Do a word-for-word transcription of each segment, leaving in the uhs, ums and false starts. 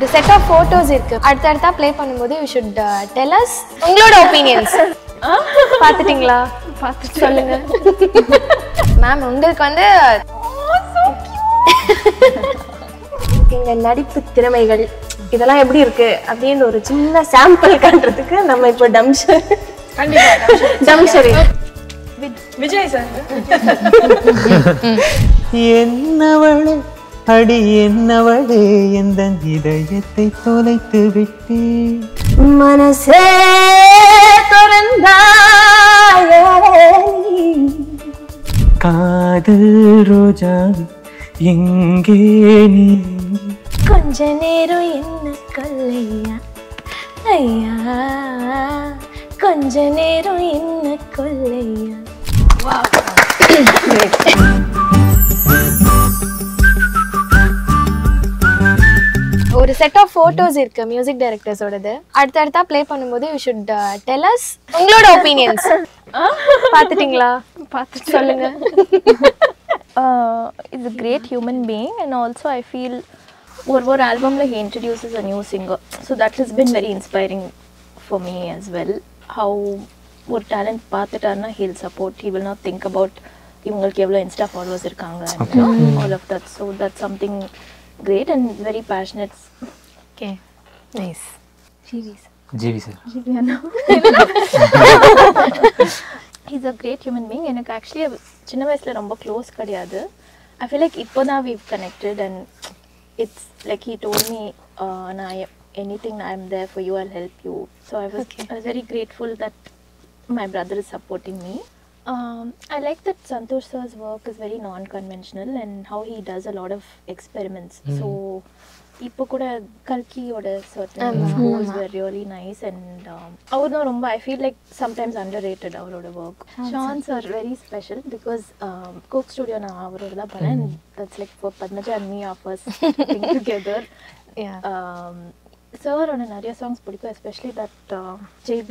ஒரு set of photos இருக்கு. அடுத்தடுத்தா ப்ளே பண்ணும்போது you should tell us உங்களோட opinions. பாத்துட்டீங்களா? பாத்துட்டு சொல்லுங்க. மேம் உங்களுக்கு வந்து so cute. இங்க நடிப்பு திறமைகள் இதெல்லாம் எப்படி இருக்கு அப்படின ஒரு சின்ன சாம்பிள் காண்றதுக்கு நம்ம இப்ப டம்ஷர் கண்டிப்பா டம்ஷர் விஜய் சார் என்னவளே அடி என்னவளே எந்த இதயத்தை தொலைத்து விட்டே மனசே தரந்தாயே காதல் ரோஜா எங்கே நீ கொஞ்ச நேரம் என்ன கொல்லையா ஐயா கொஞ்ச நேரம் என்ன கொல்லையா வாவ் ஒரு செட் ஆஃப் போட்டோஸ் இருக்கு மியூசிக் டைரக்டர்ஸோடது அடுத்தடுத்தா ப்ளே பண்ணும்போது you should tell us உங்களோட opinions பாத்துட்டீங்களா பாத்துட்டு சொல்லுங்க is a great human being and also I feel One more album, like he introduces a new singer, so that has been very inspiring for me as well. How our talent path it arna he'll support. He will not think about even kevlo Insta followers irukanga and you know, all of that. So that's something great and very passionate. Okay, nice. G V sir. G V sir. G V Anna. He's a great human being, and actually, chinna vayasla romba close kadiyadu. I feel like ippo na we've connected and. It's like he told me uh na anything I'm there for you, I'll help you, so I was, okay. I was very grateful that my brother is supporting me. um I like that Santosh sir's work is very non conventional and how he does a lot of experiments. Mm. So ipo kuda Kalki oda certain moves mm. were really nice and avudna um, romba I feel like sometimes underrated avroda work. Sean's are very special because um, Coke Studio na avroda da pana and that's like for Padmaja and me of us being together. Yeah. um sir on nariya songs pidiko, especially that uh, J B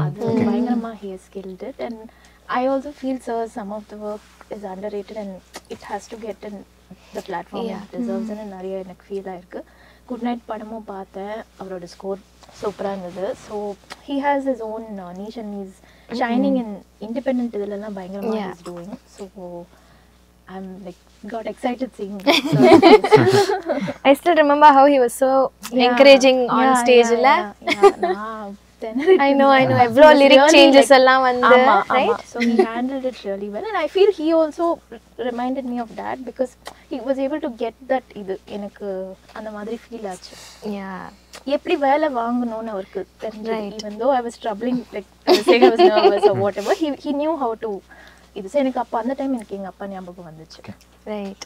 Madhu Vayangarama, he has killed it, and I also feel sir some of the work is underrated and it has to get an the platform yeah. deserves mm. and nariya enak feel a irukku. Good night padamo paathen avaroda score super ah irundhu, so he has his own uh, niche and he's shining mm. in independent idella bayangarama yeah. is doing, so I'm like got excited seeing I still remember how he was so yeah. encouraging on yeah, stage la yeah, yeah, yeah. nah, I know I know evlo lyric really changes like, alla vandu right ama. So he handled it really well and I feel he also reminded me of dad because he was able to get that idu enakku andha madri feel aachu yeah eppadi vela vaangano nu avarku right. Even though I was struggling like I was saying I was nervous or whatever, he he knew how to idu so enakku appa andha time enakku enga appa nyambagam vanduchu right.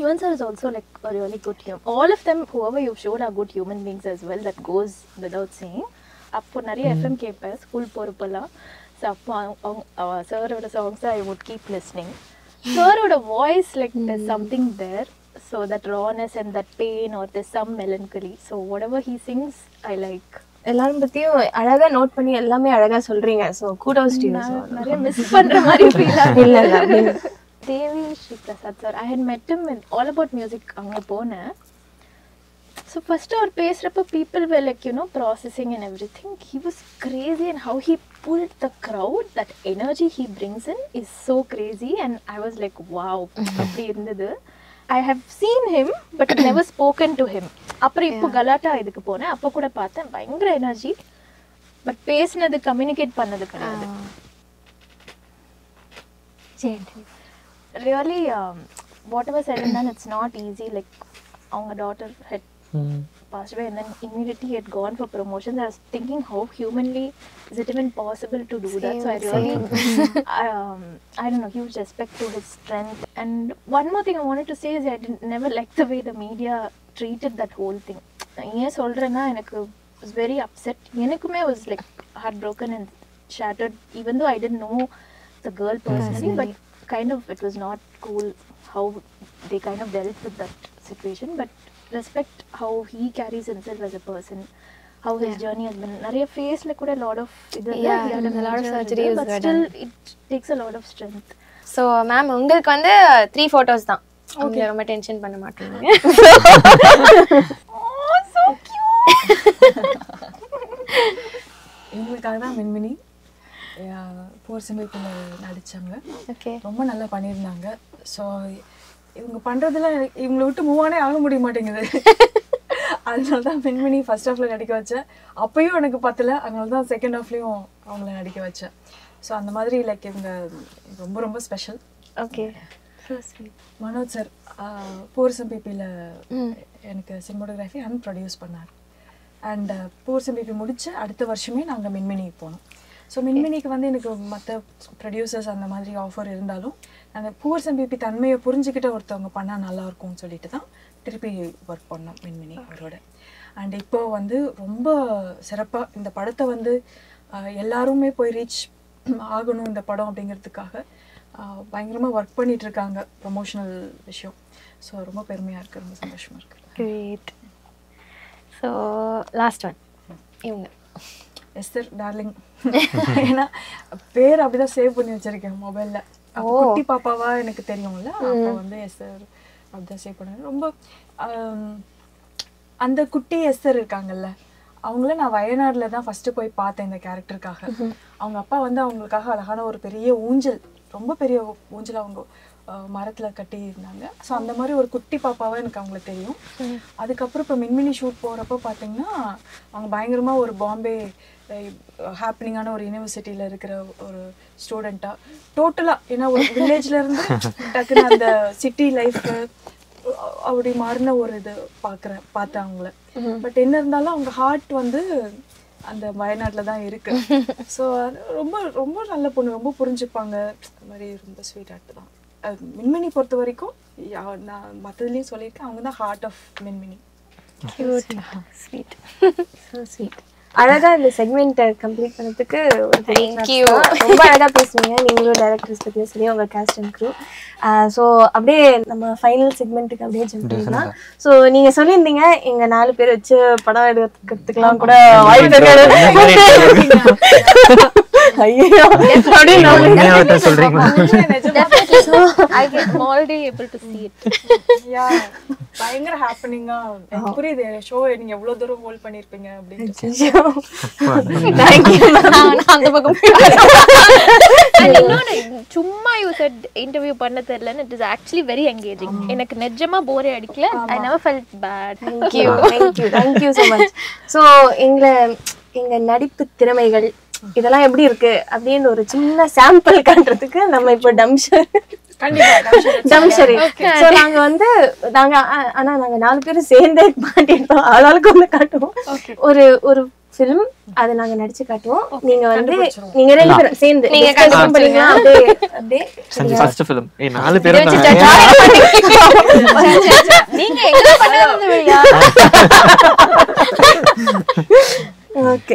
Yuvan sir is also like a really good human. All of them, whoever you've shown, are good human beings as well. That goes without saying. Appo nariya F M kepa school porupala. So appo sir oda songs I would keep listening. Sir oda voice like there's something there. So that rawness and that pain or there's some melancholy. So whatever he sings, I like. எல்லாரும் பத்தியும் அழகா note பண்ணி எல்லாமே அழகா சொல்றீங்க. So kudos to you sir. நறிய miss பண்ற மாதிரி ஃபீல் ஆகுது. இல்ல இல்ல. Devi Sri Tasar sir, I had met him in All About Music ange pona. So first our pesrappa people were like, you know, processing and everything. He was crazy and how he pulled the crowd, that energy he brings in is so crazy, and I was like wow apdi irundhudu. I have seen him but never spoken to him. Apra ipo galata idukku pona appo kuda paathen bayangara energy but pesnadu communicate pannadhu kadaidu. Gently really um, whatever said and done, it's not easy. Like our daughter had mm. passed away and then immediately he had gone for promotions. I was thinking how humanly is it even possible to do same, that, so I really um, I don't know, huge respect to his strength. And one more thing I wanted to say is I didn't, never liked the way the media treated that whole thing. Yes, solrena enakku was very upset, enakkume was like heartbroken and shattered, even though I didn't know the girl personally. Mm. But kind of it was not cool how they kind of dealt with that situation, but respect how he carries himself as a person, how his yeah. journey has been. Nariya face like a lot of idha yeah, he had a lot of surgery but still done. It takes a lot of strength. So ma'am ungalku vande three photos dhaan Okay. I'm not tension. Oh, so cute! You guys are Minmini. Yeah, poor simple people. Okay. Romba nalla paniranga. So, you pandradhila, you lotu move on. I don't know. That's why Minmini first half. Then I second half. So, that's like, very special. Okay. So sweet. Manoj sir, uh, Poor Some People mm. cinematography and produce. And uh, Poor Some People mudichu adutha varshame naanga Minmini ponam. So Minmini ku vande enakku matha producers andha madri offer irundalum and Poor Some People tanmaiya purinjikitta orthavanga panna nalla irukum solittu dhaan திருப்பி work பண்ணோம் மின்மினி அவரோட. And இப்போ வந்து ரொம்ப சிறப்பா இந்த படத்தை வந்து எல்லாருமே போய் ரீச் ஆகணும் இந்த படம் அப்படிங்கிறதுக்காக பயங்கரமா வர்க் பண்ணிட்டு இருக்காங்க ப்ரமோஷனல் விஷயம். சோ ரொம்ப பெருமையா இருக்கு, ரொம்ப சந்தோஷமா இருக்கு. கிரேட். சோ லாஸ்ட் ஒன் இவங்க எஸ்தர் டார்லிங் ஏனா பேர் அப்படிதான் சேவ் பண்ணி வச்சிருக்கேன் மொபைல்ல. குட்டி பாப்பாவா எனக்கு தெரியும்ல, அப்போ வந்து எஸ்தர் அப்படியே சேவ் பண்ணேன். ரொம்ப அந்த குட்டி எஸ்தர் இருக்காங்கல்ல, அவங்கள நான் வயநாடுல தான் ஃபர்ஸ்ட் போய் பார்த்தேன் இந்த கரெக்டருக்காக. அவங்க அப்பா வந்து அவங்களுக்காக அழகான ஒரு பெரிய ஊஞ்சல், ரொம்ப பெரிய ஊஞ்சல் அவங்க மரத்துல கட்டி இருந்தாங்க. சோ அந்த மாதிரி ஒரு குட்டி பாப்பாவா எனக்கு அவங்கள தெரியும். அதுக்கப்புறம் இப்போ மின்மினி ஷூட் போறப்ப பார்த்தீங்கன்னா அவங்க பயங்கரமா ஒரு பாம்பே ஹேப்பனிங்கான ஒரு யூனிவர்சிட்டியில இருக்கிற ஒரு ஸ்டூடெண்டா டோட்டலா, ஏன்னா ஒரு வில்லேஜ்ல இருந்து டக்குன்னு அந்த சிட்டி லைஃப் அப்படி மாறின ஒரு இது பார்க்குறேன் பார்த்தேன் அவங்கள. பட் என்ன இருந்தாலும் அவங்க ஹார்ட் வந்து அந்த வயநாட்டில தான் இருக்கு. ஸோ ரொம்ப ரொம்ப நல்ல பொண்ணு, ரொம்ப புரிஞ்சுப்பாங்க. அது மாதிரி ரொம்ப ஸ்வீட் ஹார்ட் தான் மின்மினி பொறுத்த வரைக்கும். நான் மற்றதுலேயும் சொல்லியிருக்கேன், அவங்க தான் heart of Minmini. Sweet so sweet. அழகா இந்த செக்மெண்ட் கம்ப்ளீட் பண்ணதுக்கு தேங்க்யூ. ரொம்ப அழகாக பேசுனீங்க நீங்களும் டைரக்டர்ஸ் பற்றியும் சரி உங்கள் காஸ்ட் அண்ட் க்ரூ. ஸோ அப்படியே நம்ம ஃபைனல் செக்மெண்ட்டுக்கு அப்படியே ஜம்ப் பண்ணலாம். ஸோ நீங்கள் சொல்லியிருந்தீங்க எங்கள் நாலு பேர் வச்சு படம் எடுக்கிறதுக்கெல்லாம் கூட வாய்ப்பு. I get already able to see it. Yeah, பயங்கர ஹேப்பனிங்கா புரியுது ஷோ. நீங்க எவ்வளவு தூரம் ஹோல்ட் பண்ணிருப்பீங்க அப்படின்னு. Thank you. நான் அந்த பக்கம் சும்மா you said interview பண்ண தெரியல. It is actually very engaging. எனக்கு நிஜமா போரே அடிக்கல. I never felt bad. Thank you. Thank you. Thank you so much. So எங்களை எங்க நடிப்பு திறமைகள் இதெல்லாம் எப்படி இருக்கு அப்படின்னு ஒரு சின்ன சாம்பிள் காட்டுறதுக்கு நம்ம இப்போ டம்ஷர் டம்ஷரி. சோ நாங்க வந்து நாங்க ஆனா நாங்க நாலு பேரும் சேர்ந்தே மாட்டிட்டோம். ஆளாளுக்கு ஒண்ணு காட்டுவோம், ஒரு ஒரு ஃபிலிம் அதை நாங்க நடிச்சு காட்டுவோம். நீங்க வந்து நீங்க ரெண்டு பேரும் சேர்ந்து நீங்க கண்டுபிடிச்சு பண்ணுங்க. அப்படியே அப்படியே ஃபர்ஸ்ட் ஃபிலிம் ஏ நாலு பேரும் நீங்க எங்க பண்ண வந்துவீங்க. ஓகே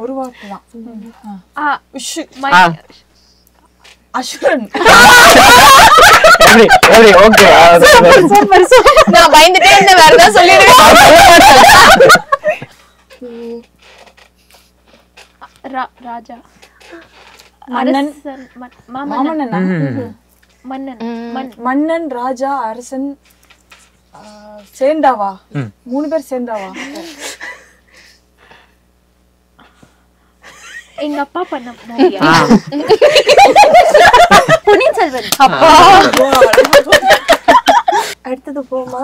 ஒரு வார்த்தை தான். ஆ உஷு மை அஷுரன் சரி சரி ஓகே சூப்பர் சூப்பர். நான் பயந்துட்டே என்ன வேற ஏதாவது சொல்லிடுங்க. ராஜா மன்னன் மாமன்னன் மன்னன் மன்னன் ராஜா அரசன் சேந்தாவா மூணு பேர் சேந்தாவா எங்க அப்பா பண்ண போறாரு. புனித செல்வன் அப்பா. அடுத்து போமா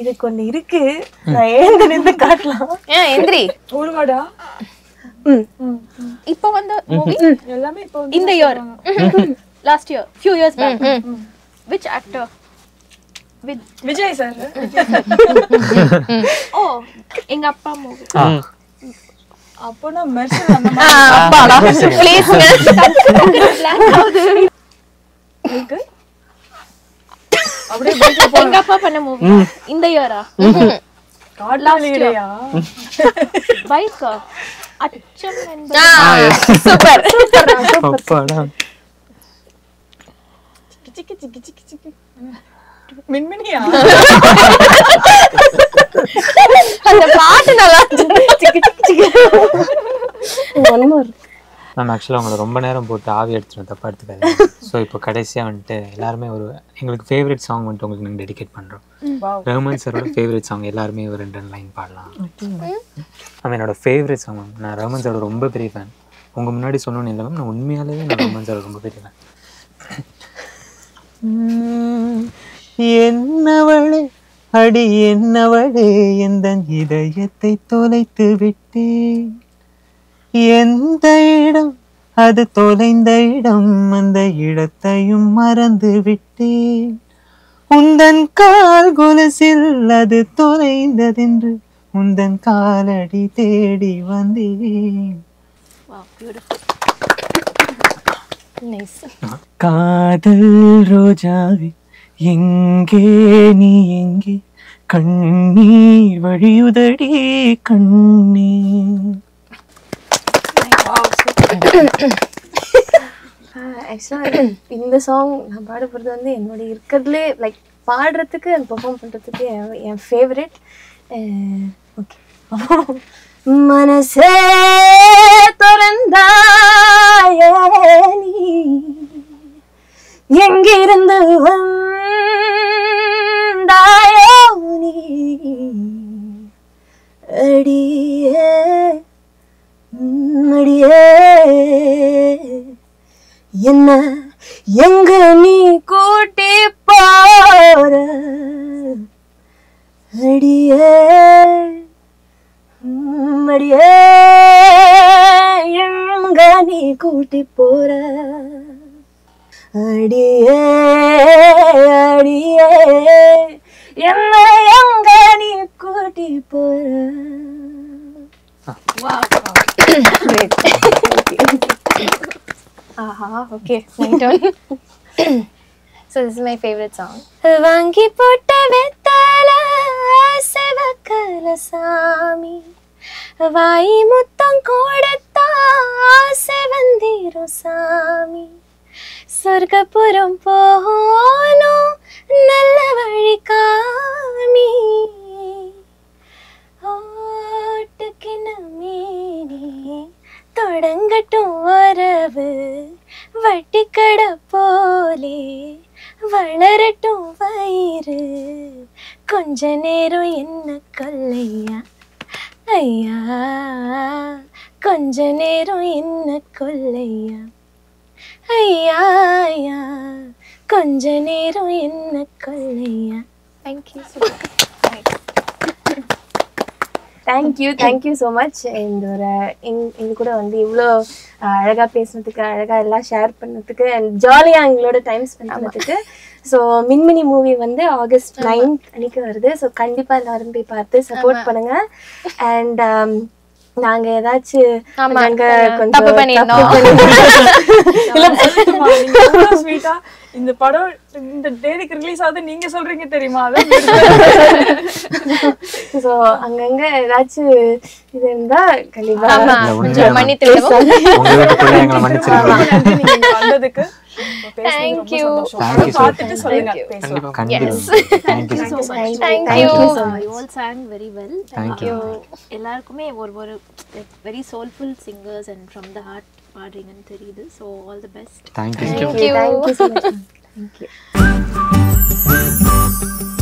இது கொண்டு இருக்கு நான் ஏந்து நின்னு காட்டலாம் ஏ எந்திரி ஓடுவாடா ம் இப்போ வந்த மூவி எல்லாமே இப்போ இந்த year last year few years back which actor with Vijay sir oh எங்க அப்பா மூவி அப்பனா மெர்சல் நம்ம அப்பாடா please please Abde Benga Papa panna movie. In the yeara. God last year. Why sir? Acham and. Ah, super. Super. Kichi kichi kichi kichi. Minmini ya. Hala part nala. Kichi kichi. One more. நான் ஆக்சுவலா உங்களுக்கு ரொம்ப நேரம் போட்டு ஆவி எடுத்துட்டேன் தப்பா எடுத்துக்காதீங்க சோ இப்போ கடைசியா வந்து எல்லாரும் ஒரு உங்களுக்கு ஃபேவரட் சாங் வந்து உங்களுக்கு நான் டெடிகேட் பண்றோம் ரஹ்மான் சாரோட ஃபேவரட் சாங் எல்லாரும் ஒரு ரெண்டு லைன் பாடலாம் நான் என்னோட ஃபேவரட் சாங் நான் ரஹ்மான் சாரோட ரொம்ப பெரிய ஃபேன் உங்க முன்னாடி சொன்னேன்னு இல்ல நான் உண்மையாவே நான் ரஹ்மான் சாரோட ரொம்ப பெரிய ஃபேன் என்னவளே அடி என்னவளே என் இதயத்தை தொலைத்து விட்டே எந்த இடம் அது தொலைந்த இடம் அந்த இடத்தையும் மறந்து விட்டேன் உந்தன் கால் கொலுசில் அது தொலைந்ததென்று உந்தன் காலடி தேடி வந்தேன் காதல் ரோஜாவே எங்கே நீ எங்கே கண்ணீர் வழியுதடி கண்ணே Actually, in the song, நான் பாட போறது வந்து என்னோட இருக்கதுலே like பாடுறதுக்கு and perform பண்றதுக்கு என் ஃபேவரட் ஓகே மனசே தரந்தாயே நீ எங்கிருந்து வந்தாயோ நீ அடியே அடியே என்ன எங்க நீ கூட்டி போற அடியே அடியே எங்க நீ கூட்டி போற அடியே அடியே என்ன எங்க நீ கூட்டி போற Wow. Great. Thank you. Aha, okay. My turn. So this is my favorite song. Vangi potta vettala asavakala sami vai muttam kodutta asavandiru sami Sorgapuram pohonu nalla vali kami தொடங்கட்டும் வரவு வட்டிக்கடை போலே வளரட்டும் வயிறு கொஞ்ச நேரம் என்ன கொல்லையா ஐயா கொஞ்ச நேரம் என்ன கொல்லையா ஐயா ஐயா கொஞ்ச நேரம் என்ன கொல்லையா thank you Thank you, thank you so much. And you could on the Ivlo Araga Pace Nathaka, Araga La Sharp Nathaka, and Jolly Anglo time spent Nathaka. So, Minmini movie one day, August ninth, Anika, so Kandipa Larampi Partha, support Pananga. And um, நாங்க ஏதாச்சு நாங்க கொஞ்சம் தப்பு பண்ணினோம் இல்ல சொல்லுங்க ஸ்வீட்டா இந்த படம் இந்த டேக்கு ரிலீஸ் ஆது நீங்க சொல்றீங்க தெரியுமா சோ அங்கங்க ஏதாச்சு இது இருந்தா கண்டிப்பா கொஞ்சம் மன்னிச்சிடுங்க உங்களுக்கு மன்னிச்சிடுங்க நீங்க வந்ததுக்கு Thank you. Thank you. Yes. Thank you so much. Thank you. You all sang very well. Thank you. எல்லாருக்குமே ஒரு ஒரு very soulful singers and from the heart பாடுறீங்கன்னு தெரியுது. So all the best. Thank you. Thank you. Thank you so much. Thank you.